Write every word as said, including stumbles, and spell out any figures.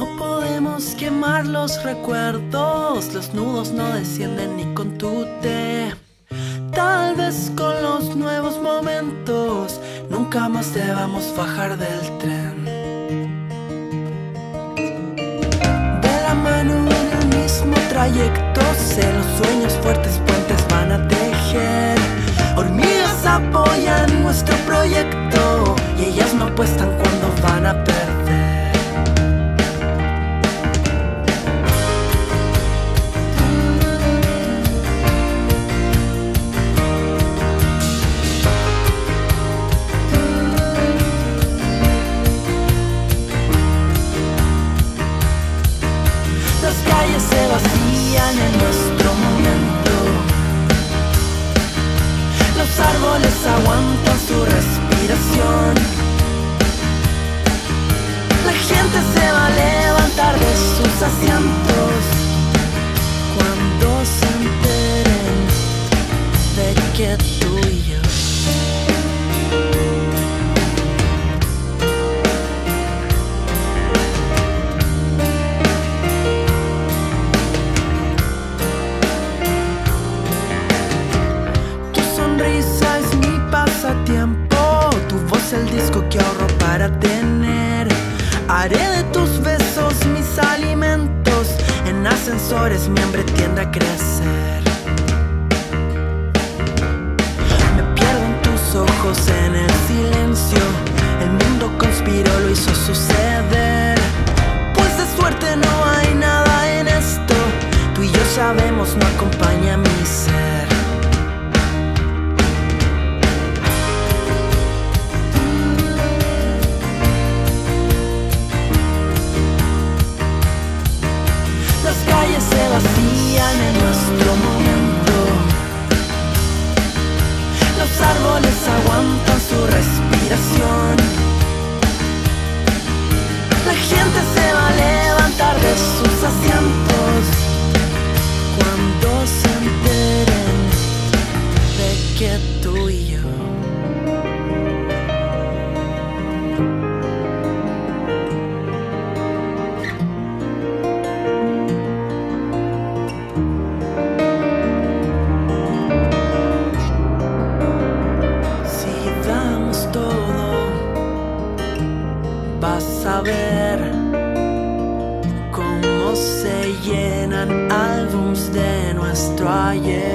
No podemos quemar los recuerdos, los nudos no descienden ni con tu té. Tal vez con los nuevos momentos nunca más debamos bajar del tren. De la mano en el mismo trayecto, sé los sueños fuertes, puentes van a tejer. Hormigas apoyan nuestro proyecto y ellas no apuestan cuando van a perder. Se vacían en nuestro momento. Los árboles aguantan su respiración. La gente se va a levantar de sus asientos cuando se enteren de que tú y yo. El disco que ahorro para tener. Haré de tus besos mis alimentos. En ascensores mi hambre tiende a crecer. Me pierdo en tus ojos, en el silencio. El mundo conspiró, lo hizo suceder. Pues de suerte no hay nada en esto. Tú y yo sabemos, no acompaña mi ser. Se vacían en nuestro momento. Los árboles aguantan su respiración. La gente se va a levantar de sus asientos cuando se enteren de que tú y yo. Vas a ver cómo se llenan álbums de nuestro ayer.